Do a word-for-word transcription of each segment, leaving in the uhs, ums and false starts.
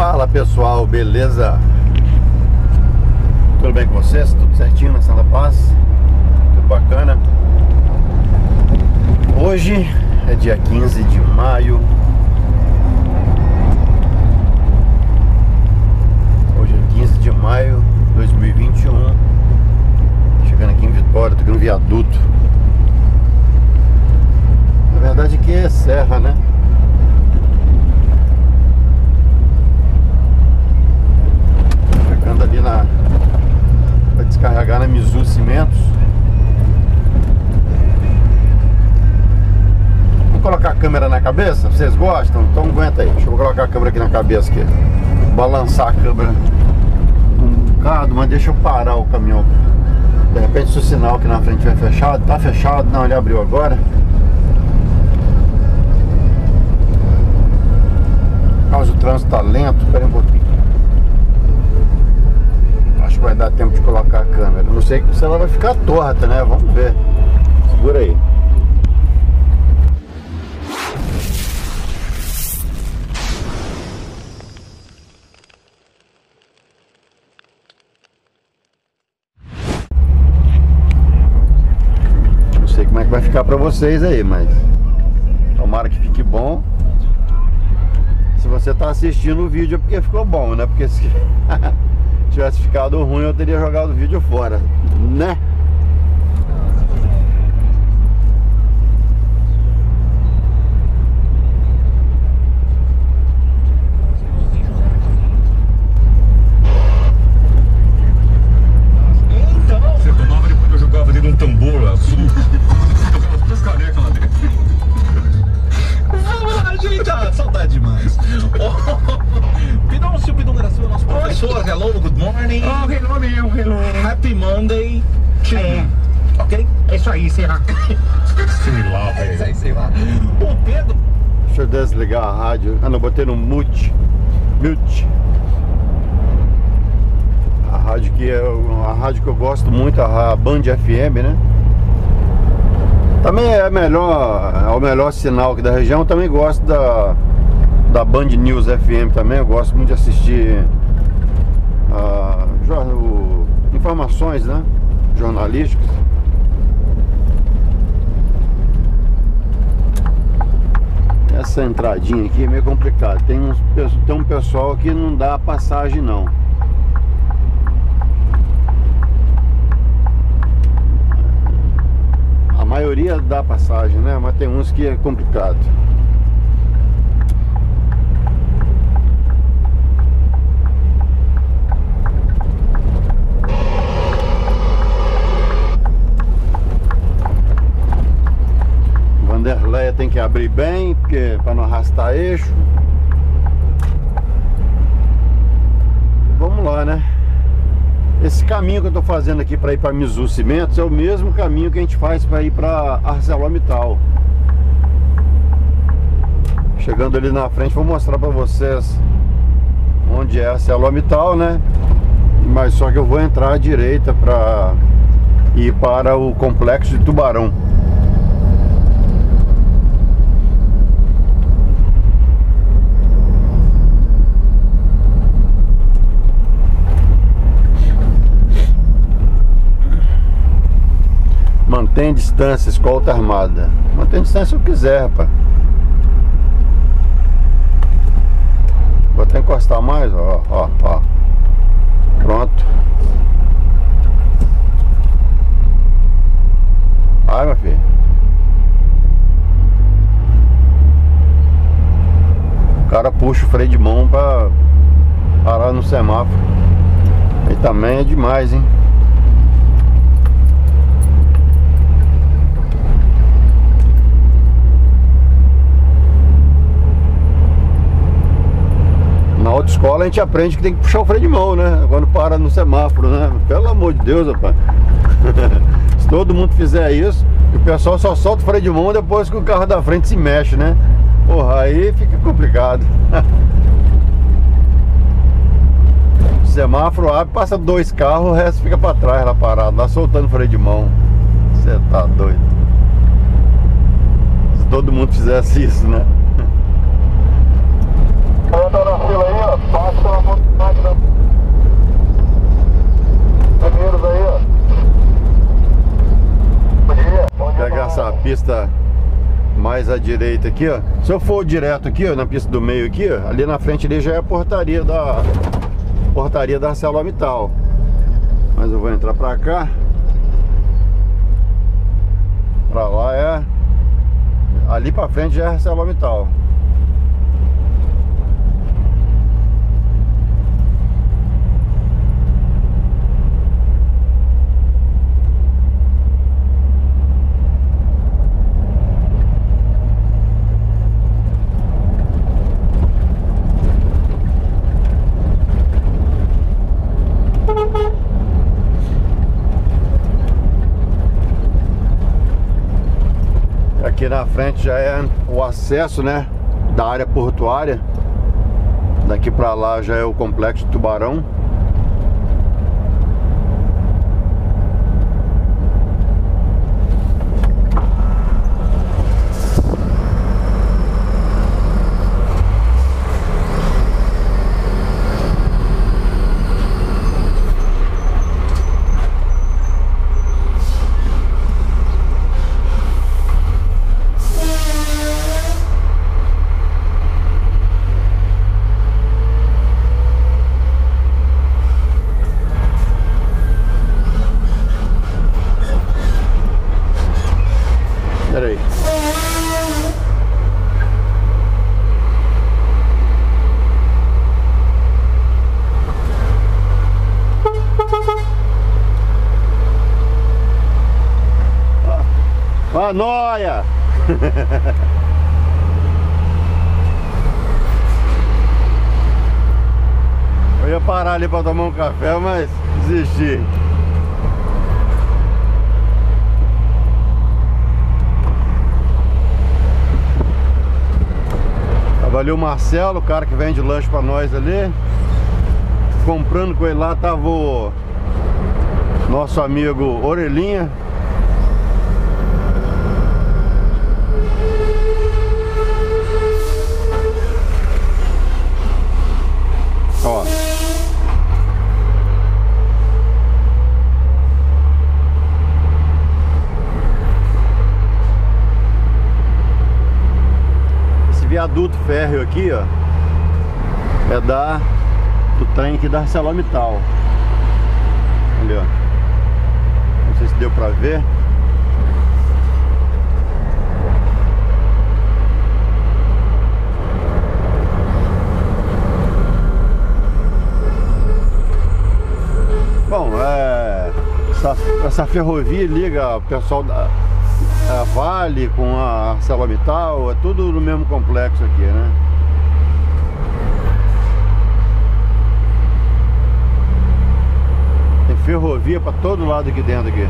Fala pessoal, beleza? Tudo bem com vocês? Tudo certinho na Santa Paz? Tudo bacana? Hoje é dia quinze de maio. Hoje é quinze de maio de dois mil e vinte e um. Chegando aqui em Vitória, tô aqui no viaduto. Na verdade aqui é serra, né? Ali na para descarregar na Mizu Cimentos. Vou colocar a câmera na cabeça, vocês gostam? Então aguenta aí, deixa eu colocar a câmera aqui na cabeça aqui. Balançar a câmera um bocado, mas deixa eu parar o caminhão. De repente se o sinal aqui na frente vai fechado, tá fechado, não, ele abriu agora. Mas o trânsito tá lento, espera um pouquinho. Vai dar tempo de colocar a câmera. Não sei se ela vai ficar torta, né? Vamos ver. Segura aí. Não sei como é que vai ficar pra vocês aí, mas tomara que fique bom. Se você tá assistindo o vídeo é porque ficou bom, né? Porque se... tivesse ficado ruim eu teria jogado o vídeo fora, né? Desligar a rádio. Ah, não, botei no mute. Mute. A rádio que eu, a rádio que eu gosto muito, a Band F M, né? Também é melhor, é o melhor sinal aqui da região. Eu também gosto da da Band News F M também. Eu gosto muito de assistir a, o, informações, né? Jornalísticas. Essa entradinha aqui é meio complicado. Tem, uns, tem um pessoal que não dá passagem não. A maioria dá passagem, né? Mas tem uns que é complicado. Vanderleia tem que abrir bem, porque para não arrastar eixo. Vamos lá, né? Esse caminho que eu tô fazendo aqui para ir para Mizu Cimentos é o mesmo caminho que a gente faz para ir para ArcelorMittal. Chegando ali na frente, vou mostrar para vocês onde é a Celometal, né? Mas só que eu vou entrar à direita para ir para o complexo de Tubarão. Mantém distância, escolta armada. Mantém distância se eu quiser, rapaz. Vou até encostar mais, ó, ó, ó. Pronto. Vai, meu filho. O cara puxa o freio de mão pra parar no semáforo. E também é demais, hein? Na autoescola a gente aprende que tem que puxar o freio de mão, né? Quando para no semáforo, né? Pelo amor de Deus, rapaz. Se todo mundo fizer isso, o pessoal só solta o freio de mão depois que o carro da frente se mexe, né? Porra, aí fica complicado. O semáforo abre, passa dois carros, o resto fica pra trás lá parado, lá soltando o freio de mão. Você tá doido. Se todo mundo fizesse isso, né? Anda na fila aí, ó, passa à direita aqui, ó. Se eu for direto aqui, ó, na pista do meio aqui, ó, ali na frente ali já é a portaria da portaria da ArcelorMittal. Mas eu vou entrar pra cá. Pra lá é... ali pra frente já é ArcelorMittal. Aqui na frente já é o acesso, né, da área portuária. Daqui pra lá já é o complexo Tubarão. A noia! Eu ia parar ali para tomar um café, mas desisti. Tava ali o Marcelo, o cara que vende lanche para nós ali. Comprando com ele lá tava o nosso amigo Orelhinha. Viaduto férreo aqui, ó, é da do trem aqui da ArcelorMittal. Ali, ó. Não sei se deu pra ver. Bom, é, essa, essa ferrovia liga o pessoal da a Vale com a ArcelorMittal, é tudo no mesmo complexo aqui, né? Tem ferrovia para todo lado aqui dentro aqui.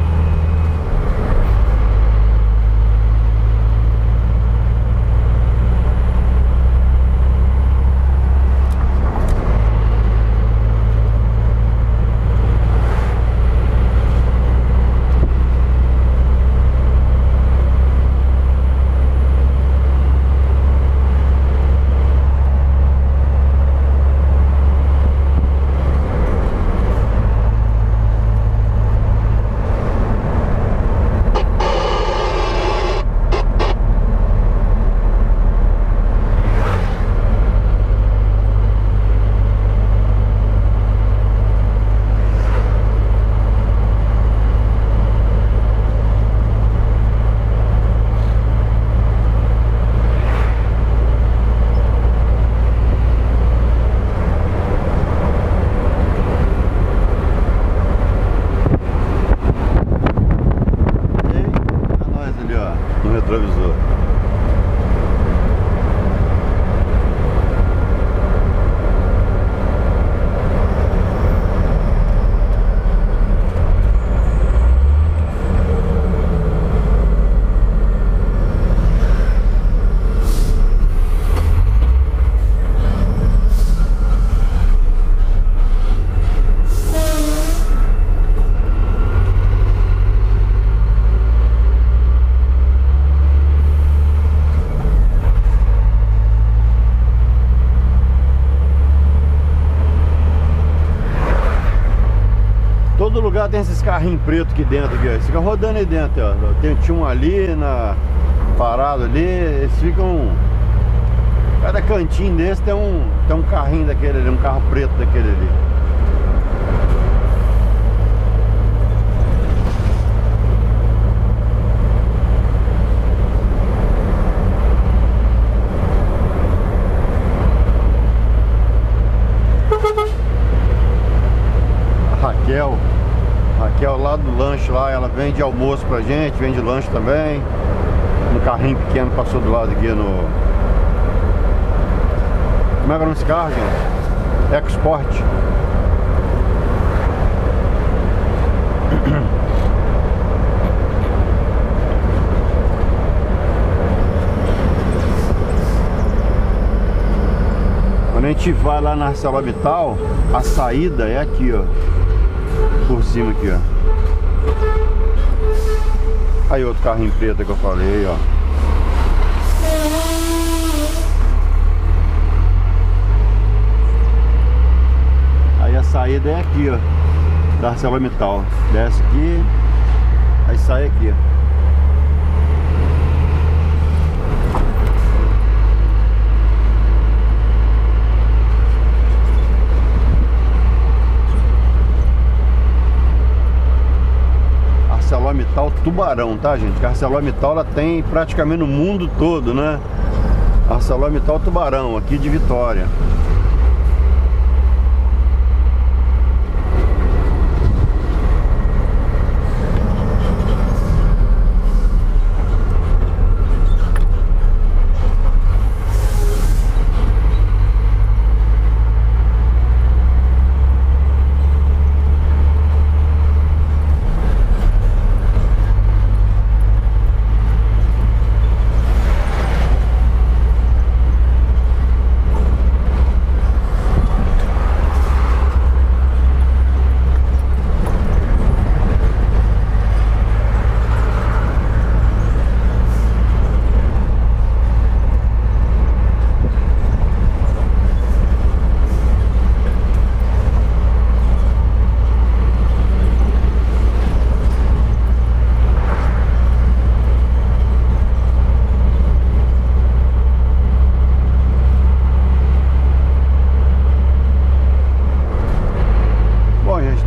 Todo lugar tem esses carrinhos pretos aqui dentro, aqui, ó. Esse carro rodando aí dentro, ó. Tem, tinha um ali na parados ali, eles ficam... Cada cantinho desse tem um, tem um carrinho daquele ali, um carro preto daquele ali. A Raquel, a Raquel lá do lanche lá, ela vende almoço pra gente, vende lanche também. Um carrinho pequeno passou do lado aqui no... Como é que é o nome desse carro, gente? Ecosport. Quando a gente vai lá na Celometal, a saída é aqui, ó. Por cima aqui, ó. Aí outro carrinho preto que eu falei, ó. Saída é aqui, ó, da Celometal. Desce aqui, aí sai aqui, ó. ArcelorMittal Tubarão, tá, gente? A ArcelorMittal, ela tem praticamente no mundo todo, né? A ArcelorMittal Tubarão, aqui de Vitória.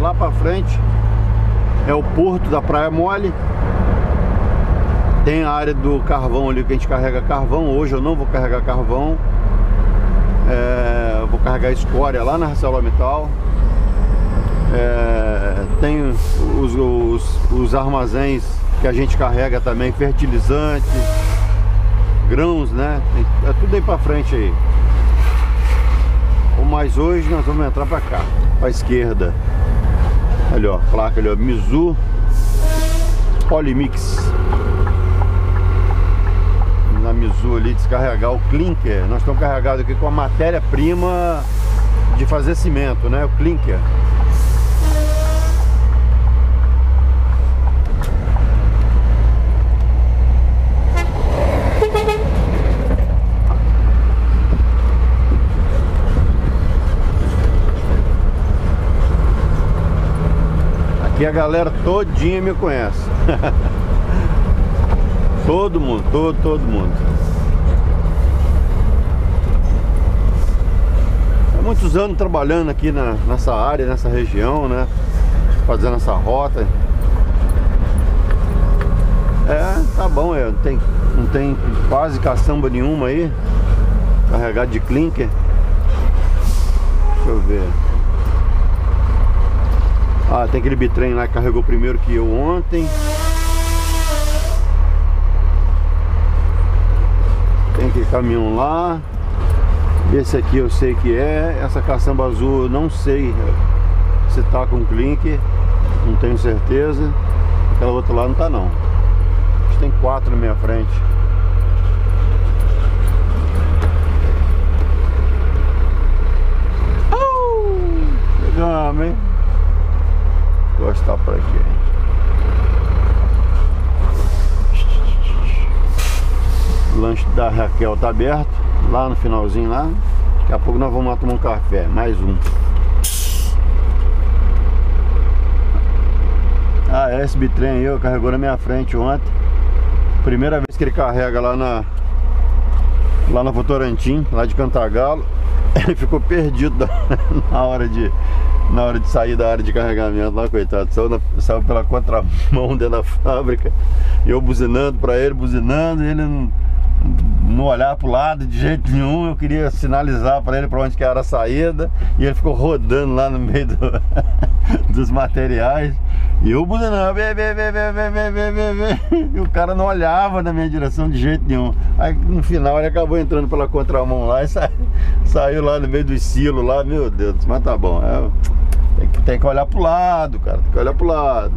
Lá pra frente é o porto da Praia Mole. Tem a área do carvão ali que a gente carrega carvão. Hoje eu não vou carregar carvão, é, vou carregar escória lá na ArcelorMittal. É, tem os, os, os armazéns que a gente carrega também, fertilizantes, grãos, né? É tudo aí pra frente aí. Mas hoje nós vamos entrar pra cá, pra esquerda. Ali, ó, placa ali, ó, Mizu Polymix. Na Mizu ali, descarregar o clinker. Nós estamos carregados aqui com a matéria-prima de fazer cimento, né? O clinker. E a galera todinha me conhece. Todo mundo, todo, todo mundo. Há muitos anos trabalhando aqui na, nessa área, nessa região, né? Fazendo essa rota. É, tá bom, é, não tem, não tem quase caçamba nenhuma aí. Carregado de clinker. Deixa eu ver. Ah, tem aquele bitrem lá que carregou primeiro que eu ontem. Tem aquele caminhão lá. Esse aqui eu sei que é. Essa caçamba azul eu não sei se tá com clinker, não tenho certeza. Aquela outra lá não tá não. Acho que tem quatro na minha frente. Pegamos, hein? Gostar por aqui. O lanche da Raquel tá aberto lá no finalzinho lá. Daqui a pouco nós vamos lá tomar um café, mais um. Ah, esse bitrem aí eu carregou na minha frente ontem. Primeira vez que ele carrega lá na Lá na Votorantim, lá de Cantagalo. Ele ficou perdido da, na, hora de, na hora de sair da área de carregamento lá, coitado. Saiu, na, saiu pela contramão dentro da fábrica. Eu buzinando pra ele, buzinando. Ele não, não olhar pro lado de jeito nenhum. Eu queria sinalizar pra ele pra onde que era a saída. E ele ficou rodando lá no meio do, dos materiais. E eu buzinando, vê, vê, vê, vê, vê, vê, vê, vê. E o cara não olhava na minha direção de jeito nenhum. Aí no final ele acabou entrando pela contramão lá e sa... saiu lá no meio do silo lá, meu Deus, mas tá bom. É... Tem, que, tem que olhar pro lado, cara, tem que olhar pro lado.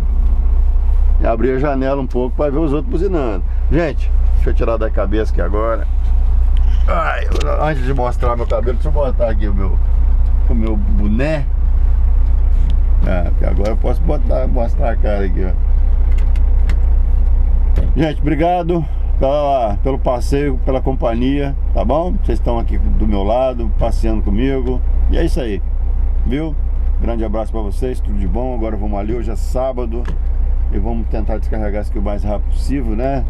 E abrir a janela um pouco pra ver os outros buzinando. Gente, deixa eu tirar da cabeça aqui agora. Ai, antes de mostrar meu cabelo, deixa eu botar aqui o meu, o meu boné. Ah, agora eu posso botar, mostrar a cara aqui, ó. Gente, obrigado pela, pelo passeio, pela companhia, tá bom? Vocês estão aqui do meu lado, passeando comigo. E é isso aí, viu? Grande abraço pra vocês, tudo de bom. Agora vamos ali, hoje é sábado. E vamos tentar descarregar isso aqui o mais rápido possível, né?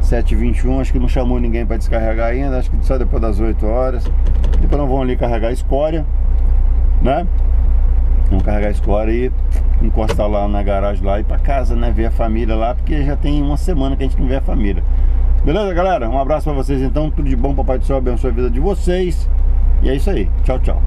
sete e vinte e um, acho que não chamou ninguém pra descarregar ainda. Acho que só depois das oito horas. Depois não vão ali carregar a escória, né? Vamos carregar a escória e encostar lá na garagem lá e ir pra casa, né? Ver a família lá, porque já tem uma semana que a gente não vê a família. Beleza, galera? Um abraço pra vocês então, tudo de bom, papai do céu abençoe a vida de vocês. E é isso aí, tchau, tchau.